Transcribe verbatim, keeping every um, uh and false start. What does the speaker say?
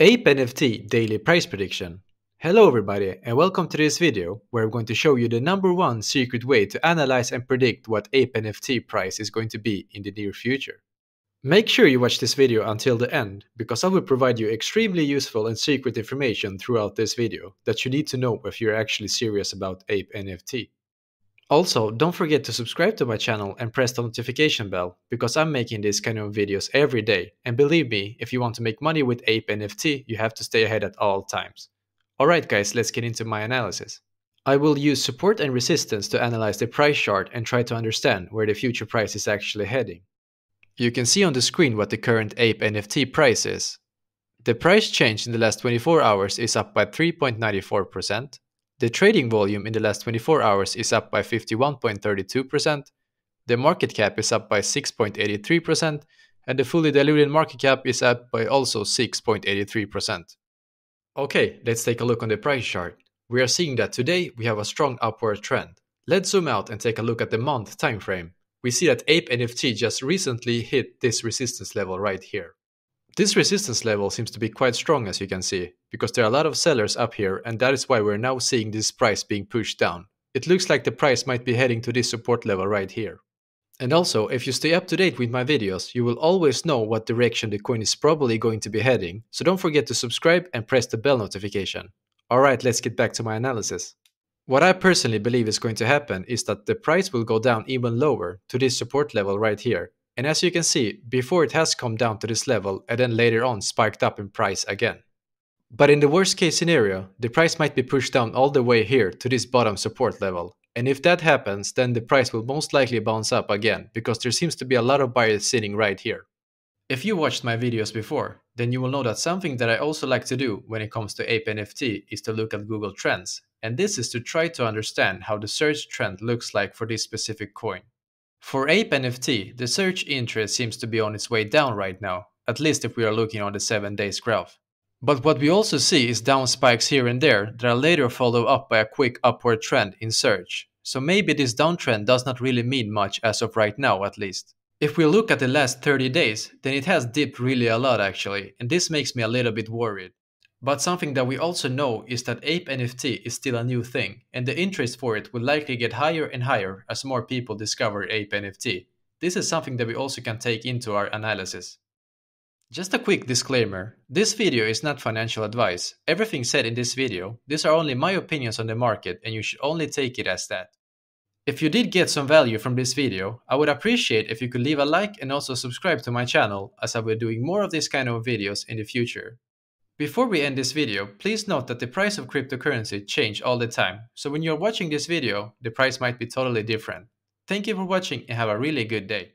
APENFT Daily Price Prediction. Hello everybody, and welcome to this video where I'm going to show you the number one secret way to analyze and predict what APENFT price is going to be in the near future. Make sure you watch this video until the end, because I will provide you extremely useful and secret information throughout this video that you need to know if you're actually serious about APENFT. Also, don't forget to subscribe to my channel and press the notification bell, because I'm making these kind of videos every day, and believe me, if you want to make money with APENFT, you have to stay ahead at all times. Alright guys, let's get into my analysis. I will use support and resistance to analyze the price chart and try to understand where the future price is actually heading. You can see on the screen what the current APENFT price is. The price change in the last twenty-four hours is up by three point nine four percent. The trading volume in the last twenty-four hours is up by fifty-one point three two percent, the market cap is up by six point eight three percent, and the fully diluted market cap is up by also six point eight three percent. Okay, let's take a look on the price chart. We are seeing that today we have a strong upward trend. Let's zoom out and take a look at the month time frame. We see that APENFT just recently hit this resistance level right here. This resistance level seems to be quite strong, as you can see, because there are a lot of sellers up here, and that is why we're now seeing this price being pushed down. It looks like the price might be heading to this support level right here. And also, if you stay up to date with my videos, you will always know what direction the coin is probably going to be heading, so don't forget to subscribe and press the bell notification. Alright, let's get back to my analysis. What I personally believe is going to happen is that the price will go down even lower to this support level right here. And as you can see, before it has come down to this level and then later on spiked up in price again. But in the worst case scenario, the price might be pushed down all the way here to this bottom support level. And if that happens, then the price will most likely bounce up again, because there seems to be a lot of buyers sitting right here. If you watched my videos before, then you will know that something that I also like to do when it comes to APENFT is to look at Google Trends. And this is to try to understand how the search trend looks like for this specific coin. For APENFT, the search interest seems to be on its way down right now, at least if we are looking on the seven days graph. But what we also see is down spikes here and there that are later followed up by a quick upward trend in search. So maybe this downtrend does not really mean much as of right now, at least. If we look at the last thirty days, then it has dipped really a lot actually, and this makes me a little bit worried. But something that we also know is that APENFT is still a new thing, and the interest for it will likely get higher and higher as more people discover APENFT. This is something that we also can take into our analysis. Just a quick disclaimer, this video is not financial advice. Everything said in this video, these are only my opinions on the market, and you should only take it as that. If you did get some value from this video, I would appreciate if you could leave a like and also subscribe to my channel, as I will be doing more of this kind of videos in the future. Before we end this video, please note that the price of cryptocurrency changes all the time, so when you're watching this video, the price might be totally different. Thank you for watching and have a really good day.